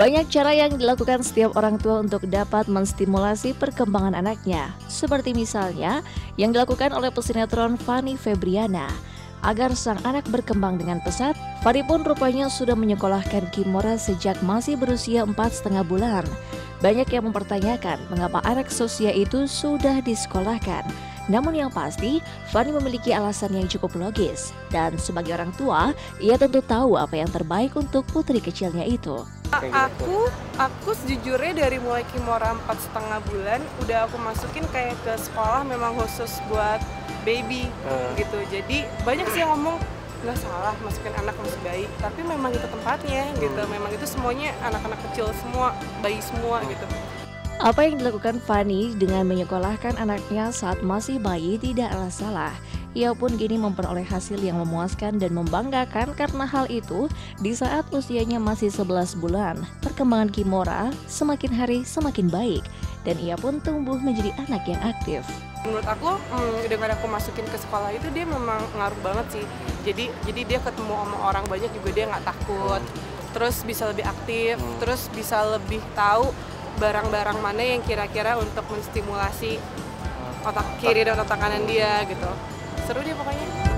Banyak cara yang dilakukan setiap orang tua untuk dapat menstimulasi perkembangan anaknya, seperti misalnya yang dilakukan oleh pesinetron Fanny Fabriana. Agar sang anak berkembang dengan pesat, Fanny pun rupanya sudah menyekolahkan Kimora sejak masih berusia 4,5 bulan. Banyak yang mempertanyakan mengapa anak seusia itu sudah disekolahkan. Namun yang pasti, Fanny memiliki alasan yang cukup logis. Dan sebagai orang tua, ia tentu tahu apa yang terbaik untuk putri kecilnya itu. Aku sejujurnya dari mulai Kimora 4,5 bulan, udah aku masukin kayak ke sekolah memang khusus buat baby gitu. Jadi banyak sih yang ngomong nggak salah masukin anak masih bayi, tapi memang itu tempatnya gitu, memang itu semuanya anak-anak kecil semua, bayi semua gitu. Apa yang dilakukan Fanny dengan menyekolahkan anaknya saat masih bayi tidaklah salah. Ia pun kini memperoleh hasil yang memuaskan dan membanggakan karena hal itu di saat usianya masih 11 bulan. Perkembangan Kimora semakin hari semakin baik dan ia pun tumbuh menjadi anak yang aktif. Menurut aku, dengan aku masukin ke sekolah itu dia memang ngaruh banget sih. Jadi dia ketemu sama orang banyak juga dia nggak takut. Terus bisa lebih aktif, terus bisa lebih tahu barang-barang mana yang kira-kira untuk menstimulasi otak kiri dan otak kanan dia gitu. Seru dia pokoknya.